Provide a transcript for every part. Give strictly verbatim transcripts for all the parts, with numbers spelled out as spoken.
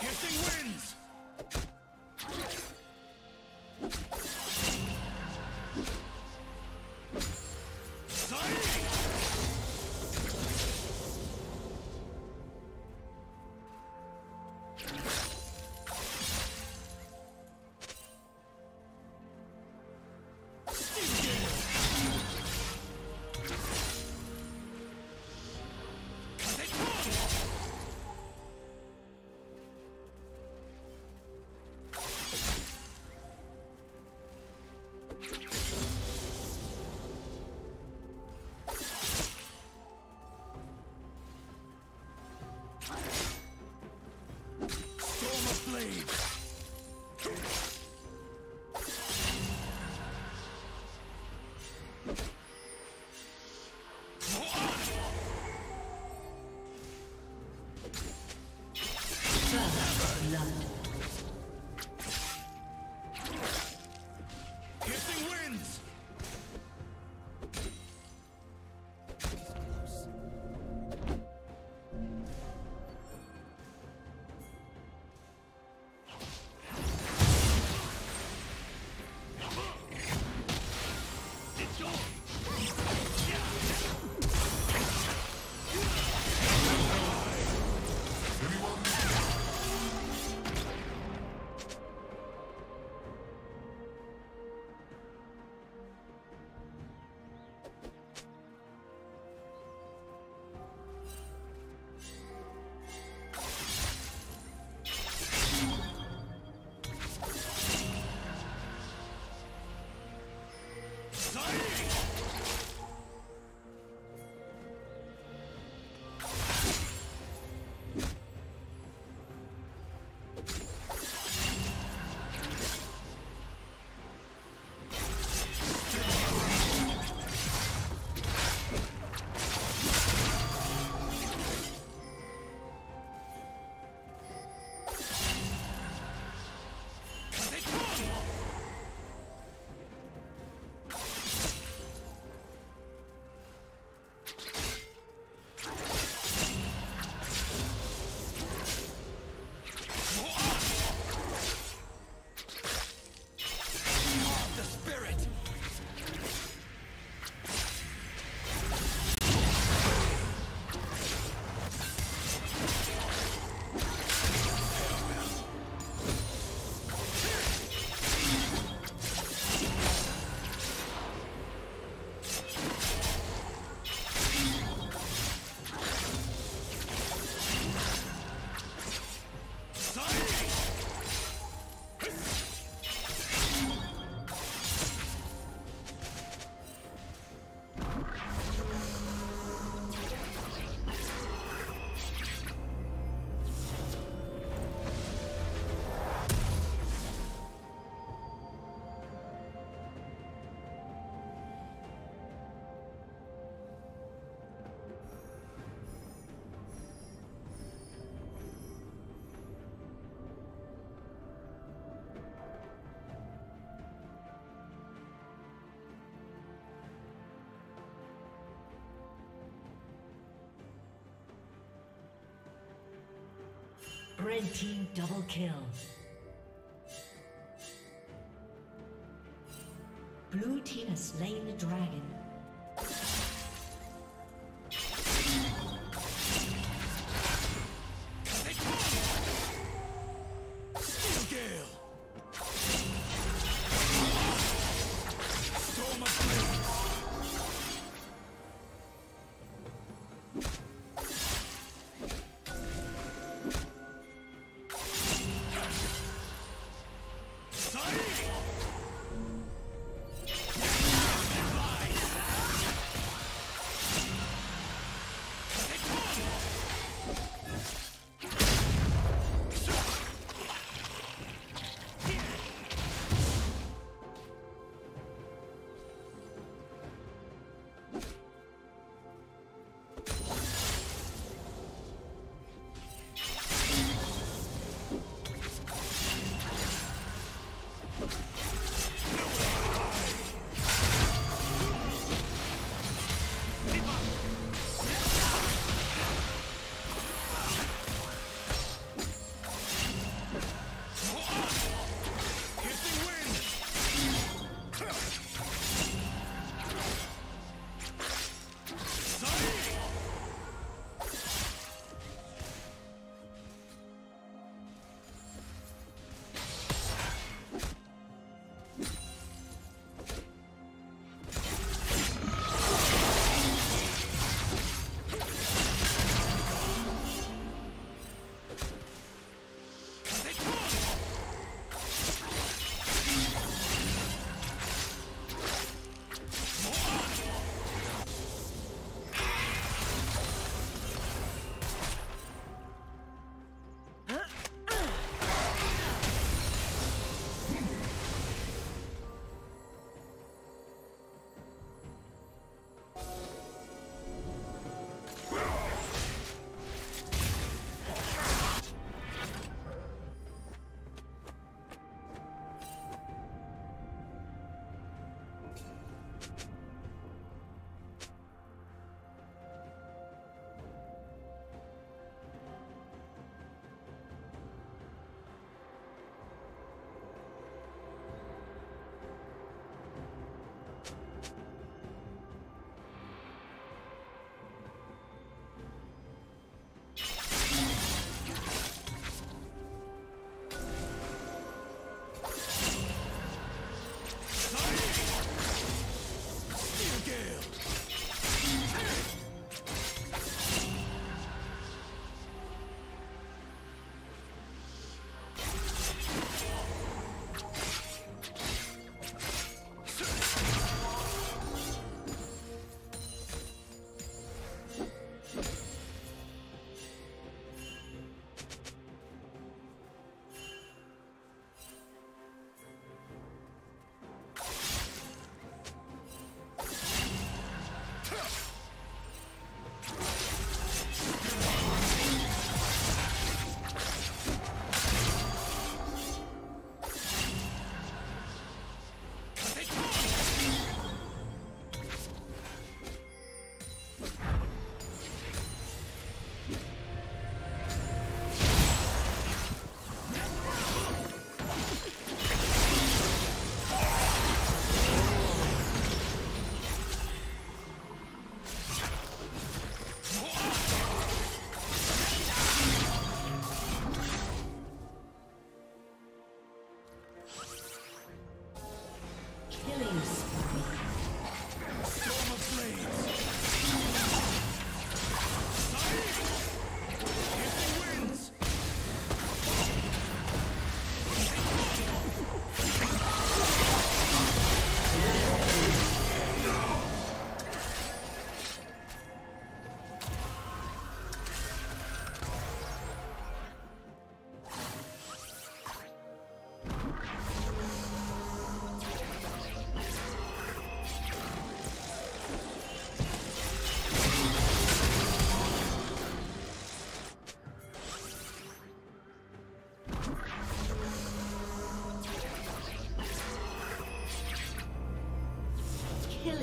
Piercing wins! Red team double kill. Blue team has slain the dragon.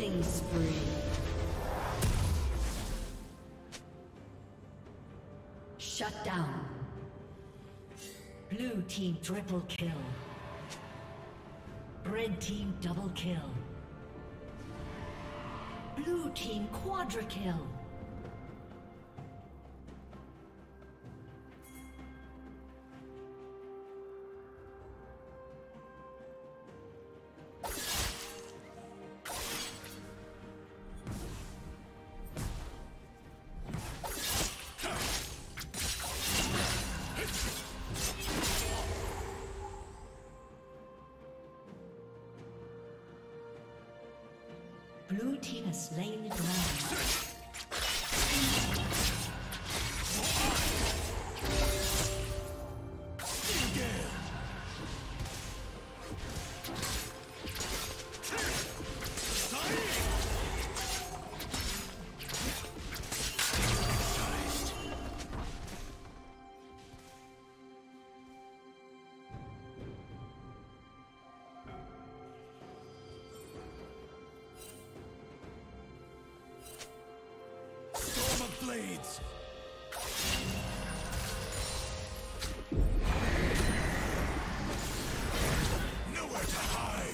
Killing spree. Shut down. Blue team triple kill. Red team double kill. Blue team quadra kill. Blue team has slain the dragon. Blades. Nowhere to hide.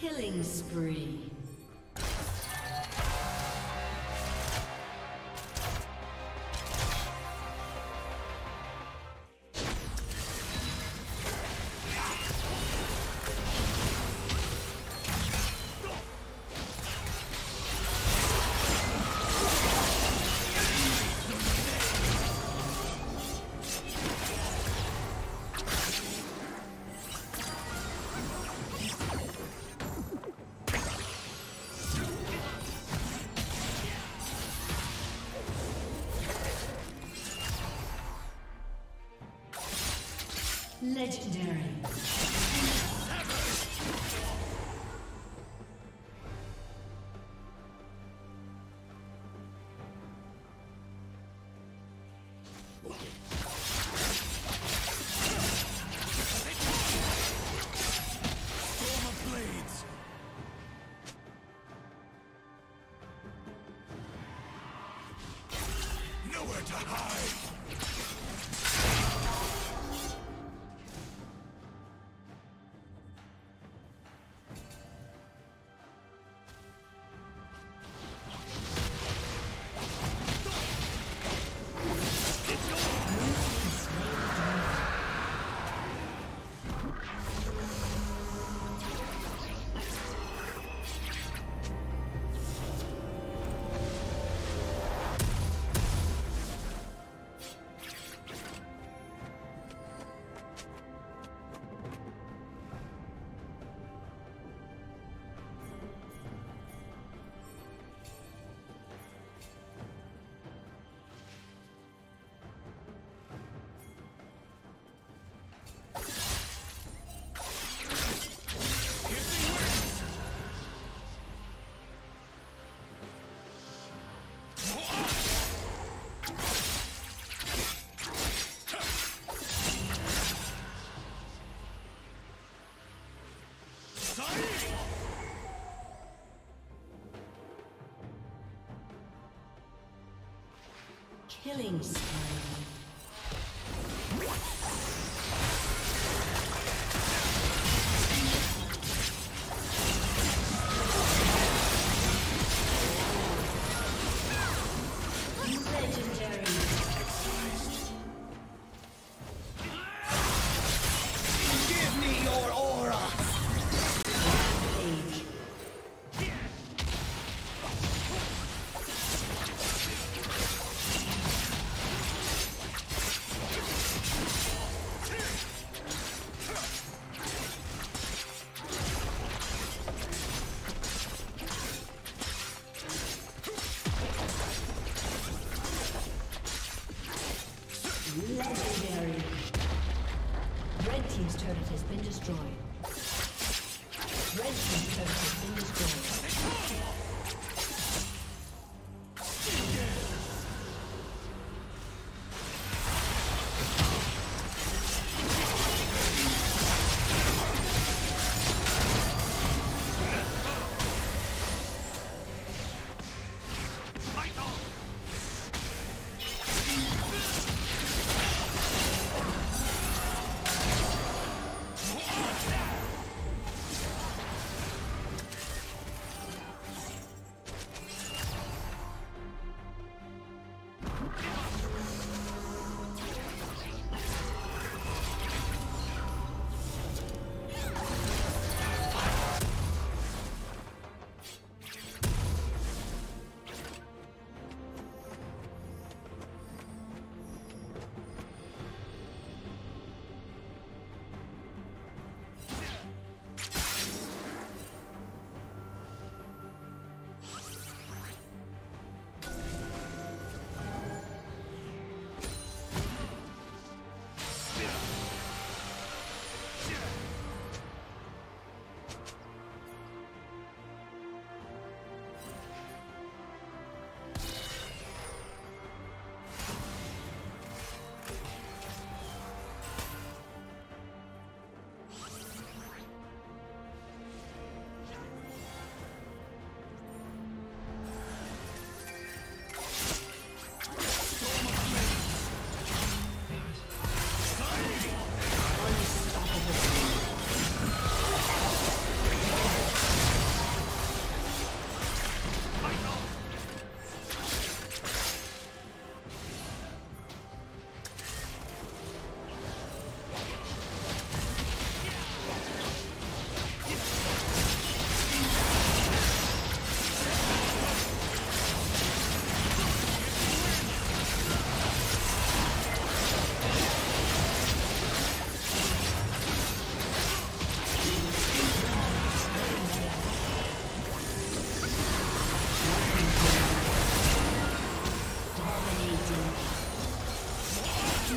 Killing spree. Legendary. Killing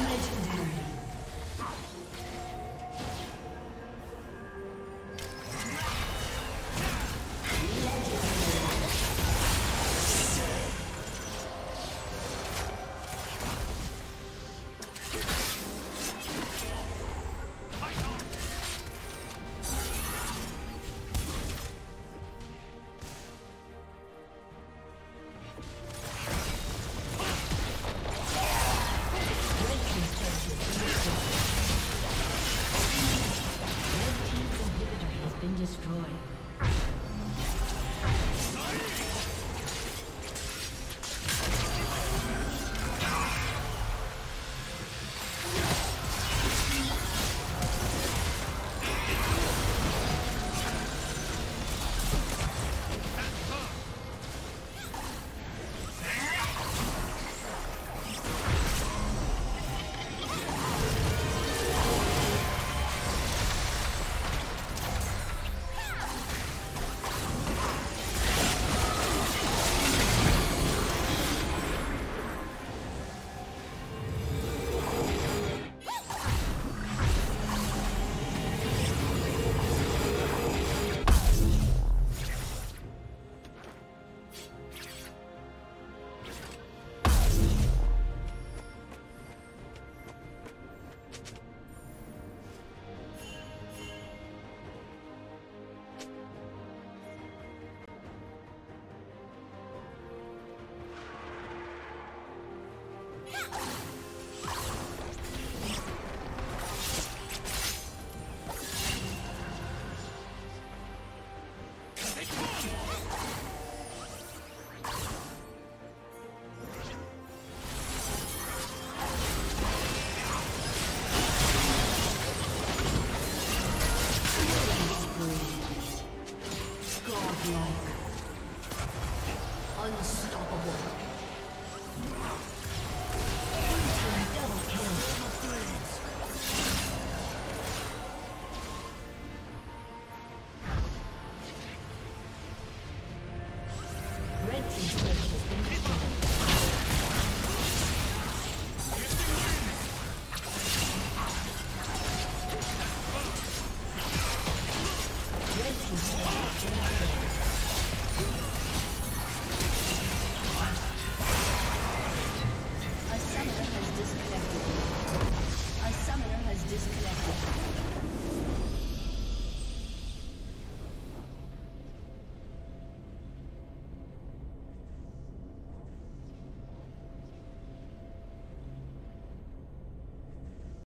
legend.